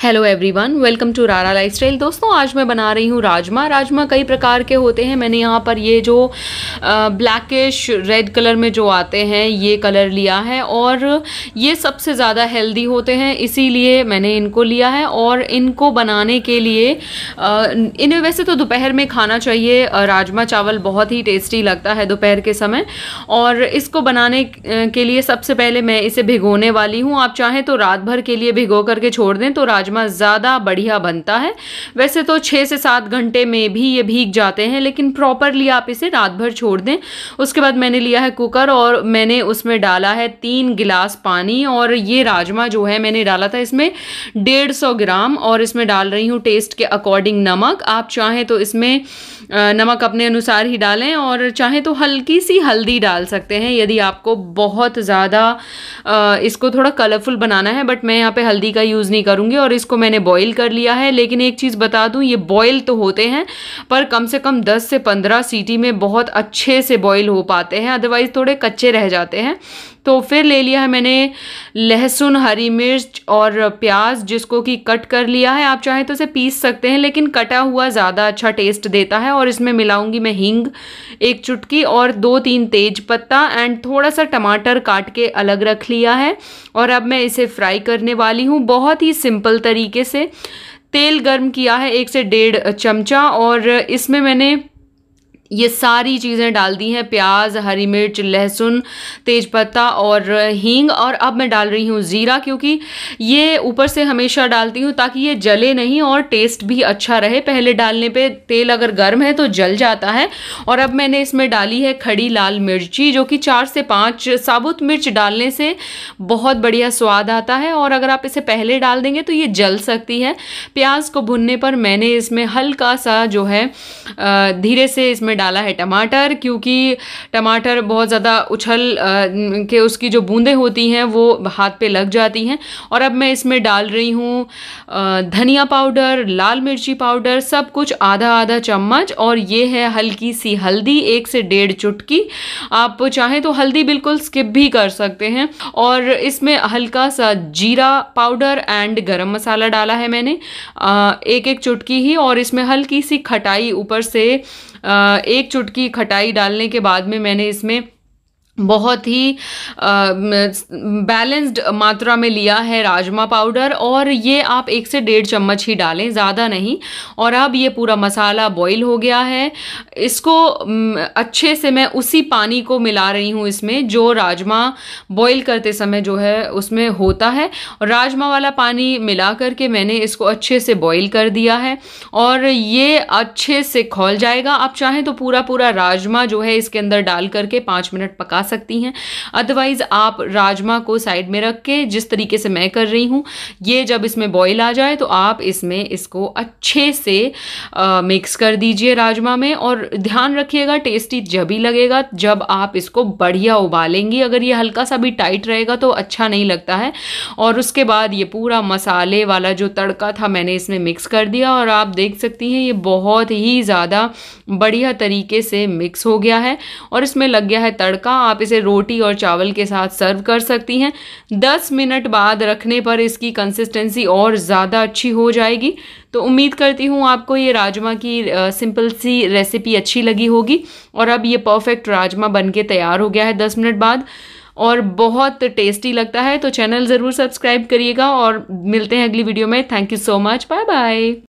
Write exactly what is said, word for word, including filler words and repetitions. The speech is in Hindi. हेलो एवरीवन, वेलकम टू रारा लाइफस्टाइल। दोस्तों आज मैं बना रही हूँ राजमा। राजमा कई प्रकार के होते हैं। मैंने यहाँ पर ये जो ब्लैकिश रेड कलर में जो आते हैं ये कलर लिया है और ये सबसे ज़्यादा हेल्दी होते हैं, इसीलिए मैंने इनको लिया है। और इनको बनाने के लिए इन्हें वैसे तो दोपहर में खाना चाहिए, राजमा चावल बहुत ही टेस्टी लगता है दोपहर के समय। और इसको बनाने के लिए सबसे पहले मैं इसे भिगोने वाली हूँ। आप चाहें तो रात भर के लिए भिगो करके छोड़ दें तो राजमा ज़्यादा बढ़िया बनता है। वैसे तो छः से सात घंटे में भी ये भीग जाते हैं, लेकिन प्रॉपरली आप इसे रात भर छोड़ दें। उसके बाद मैंने लिया है कुकर और मैंने उसमें डाला है तीन गिलास पानी। और ये राजमा जो है मैंने डाला था इसमें डेढ़ सौ ग्राम और इसमें डाल रही हूँ टेस्ट के अकॉर्डिंग नमक। आप चाहें तो इसमें नमक अपने अनुसार ही डालें और चाहें तो हल्की सी हल्दी डाल सकते हैं यदि आपको बहुत ज़्यादा इसको थोड़ा कलरफुल बनाना है, बट मैं यहाँ पे हल्दी का यूज़ नहीं करूँगी। और इसको मैंने बॉईल कर लिया है, लेकिन एक चीज़ बता दूँ, ये बॉईल तो होते हैं पर कम से कम दस से पंद्रह सीटी में बहुत अच्छे से बॉईल हो पाते हैं, अदरवाइज़ थोड़े कच्चे रह जाते हैं। तो फिर ले लिया है मैंने लहसुन, हरी मिर्च और प्याज, जिसको कि कट कर लिया है। आप चाहें तो इसे पीस सकते हैं, लेकिन कटा हुआ ज़्यादा अच्छा टेस्ट देता है। और इसमें मिलाऊंगी मैं हींग एक चुटकी और दो तीन तेज पत्ता एंड थोड़ा सा टमाटर काट के अलग रख लिया है। और अब मैं इसे फ्राई करने वाली हूँ बहुत ही सिंपल तरीके से। तेल गर्म किया है एक से डेढ़ चमचा और इसमें मैंने ये सारी चीज़ें डाल दी हैं, प्याज, हरी मिर्च, लहसुन, तेज़पत्ता और हींग। और अब मैं डाल रही हूँ ज़ीरा, क्योंकि ये ऊपर से हमेशा डालती हूँ ताकि ये जले नहीं और टेस्ट भी अच्छा रहे। पहले डालने पे तेल अगर गर्म है तो जल जाता है। और अब मैंने इसमें डाली है खड़ी लाल मिर्ची, जो कि चार से पाँच साबुत मिर्च डालने से बहुत बढ़िया स्वाद आता है। और अगर आप इसे पहले डाल देंगे तो ये जल सकती है। प्याज को भुनने पर मैंने इसमें हल्का सा जो है धीरे से इसमें डाला है टमाटर, क्योंकि टमाटर बहुत ज़्यादा उछल आ, के उसकी जो बूंदें होती हैं वो हाथ पे लग जाती हैं। और अब मैं इसमें डाल रही हूँ धनिया पाउडर, लाल मिर्ची पाउडर, सब कुछ आधा आधा चम्मच। और ये है हल्की सी हल्दी, एक से डेढ़ चुटकी। आप चाहें तो हल्दी बिल्कुल स्किप भी कर सकते हैं। और इसमें हल्का सा जीरा पाउडर एंड गरम मसाला डाला है मैंने आ, एक एक चुटकी ही। और इसमें हल्की सी खटाई, ऊपर से आ, एक चुटकी खटाई डालने के बाद में मैंने इसमें बहुत ही बैलेंस्ड मात्रा में लिया है राजमा पाउडर। और ये आप एक से डेढ़ चम्मच ही डालें, ज़्यादा नहीं। और अब ये पूरा मसाला बॉईल हो गया है। इसको अच्छे से मैं उसी पानी को मिला रही हूँ इसमें जो राजमा बॉईल करते समय जो है उसमें होता है। राजमा वाला पानी मिला करके मैंने इसको अच्छे से बॉईल कर दिया है और ये अच्छे से खौल जाएगा। आप चाहें तो पूरा पूरा राजमा जो है इसके अंदर डाल करके पाँच मिनट पका सकती हैं, अदरवाइज आप राजमा को साइड में रख के जिस तरीके से मैं कर रही हूँ, ये जब इसमें बॉईल आ जाए तो आप इसमें इसको अच्छे से आ, मिक्स कर दीजिए राजमा में। और ध्यान रखिएगा, टेस्टी जब ही लगेगा जब आप इसको बढ़िया उबालेंगी। अगर ये हल्का सा भी टाइट रहेगा तो अच्छा नहीं लगता है। और उसके बाद ये पूरा मसाले वाला जो तड़का था मैंने इसमें मिक्स कर दिया और आप देख सकती हैं ये बहुत ही ज़्यादा बढ़िया तरीके से मिक्स हो गया है और इसमें लग गया है तड़का। आप इसे रोटी और चावल के साथ सर्व कर सकती हैं। दस मिनट बाद रखने पर इसकी कंसिस्टेंसी और ज़्यादा अच्छी हो जाएगी। तो उम्मीद करती हूँ आपको ये राजमा की आ, सिंपल सी रेसिपी अच्छी लगी होगी। और अब ये परफेक्ट राजमा बनके तैयार हो गया है दस मिनट बाद और बहुत टेस्टी लगता है। तो चैनल ज़रूर सब्सक्राइब करिएगा और मिलते हैं अगली वीडियो में। Thank you so much, bye bye.